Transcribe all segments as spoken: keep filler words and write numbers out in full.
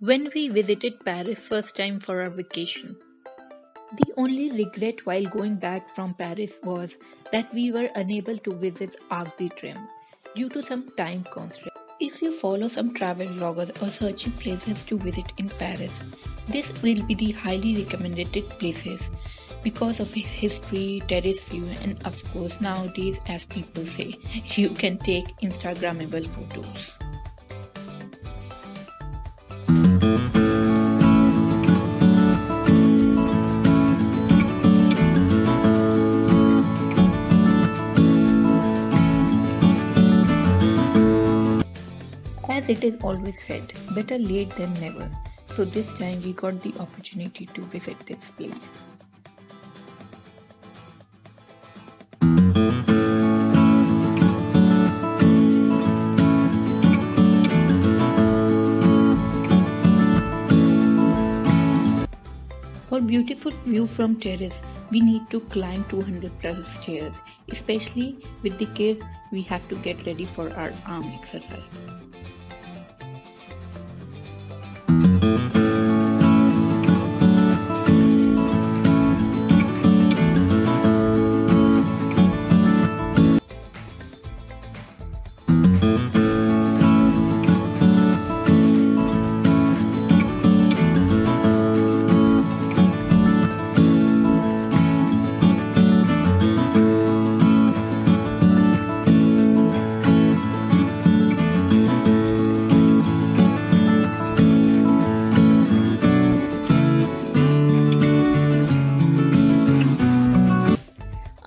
when we visited Paris first time for our vacation. The only regret while going back from Paris was that we were unable to visit Arc de Triomphe due to some time constraint. If you follow some travel vloggers or searching places to visit in Paris, this will be the highly recommended places because of its history, terrace view, and of course nowadays, as people say, you can take Instagrammable photos. As it is always said, better late than never. So this time we got the opportunity to visit this place. For beautiful view from terrace, we need to climb two hundred plus stairs. Especially with the kids, we have to get ready for our arm exercise.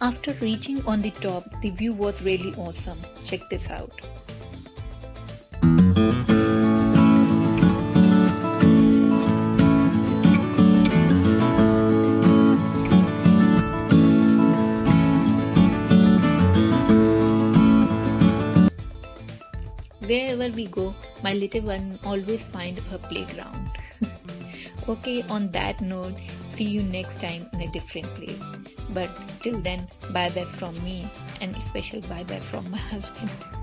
After reaching on the top, the view was really awesome. Check this out. Wherever we go, my little one always finds her playground. Okay, on that note, see you next time in a different place. But till then, bye bye from me, and a special bye bye from my husband.